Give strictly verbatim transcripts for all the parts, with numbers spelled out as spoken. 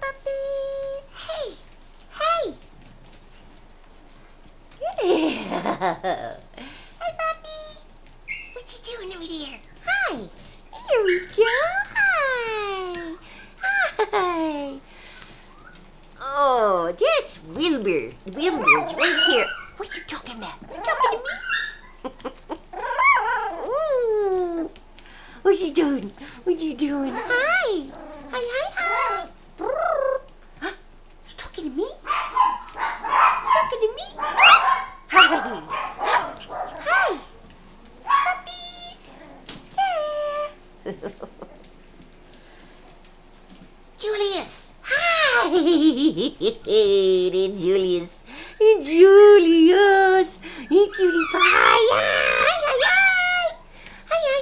puppies. Hey, hey. Hey, puppy. What you doing over there? Hi. Here we go. Hi. Hi. Oh, that's Wilbur. Wilbur's right here. What you talking about? You talking to me? Ooh. What you doing? What you doing? Hi. Hi, hi, hi. Huh? You talking to me? You talking to me? Hi. Hi. Puppies. Yeah. Julius. Hi. And Julius. And Julius. And Julius. Hi, hi, hi, hi. Hi, hi,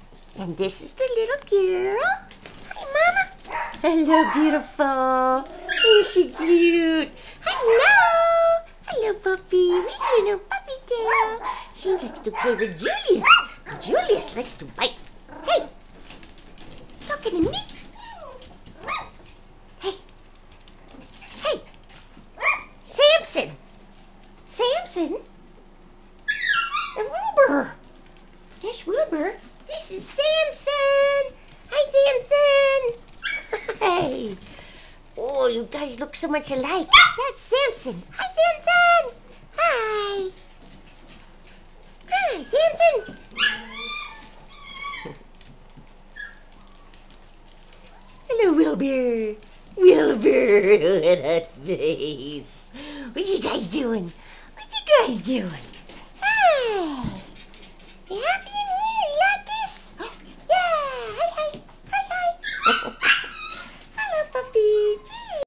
hi. And this is the little girl. Hi, Mama. Hello, beautiful. Isn't she cute? Hello. Hello, puppy. We little puppy tail. She likes to play with Julius. Julius likes to bite. Hey. Talking to me. Hey. Hey. Samson. Samson. And Wilbur. This Wilbur. This is Samson. Hi, Samson. Hey. Oh, you guys look so much alike. That's Samson. Hi, Samson. Hi. Hi, Samson. Hello, Wilbur. Wilbur. That's nice. What you guys doing? What you guys doing? Hi. Yeah.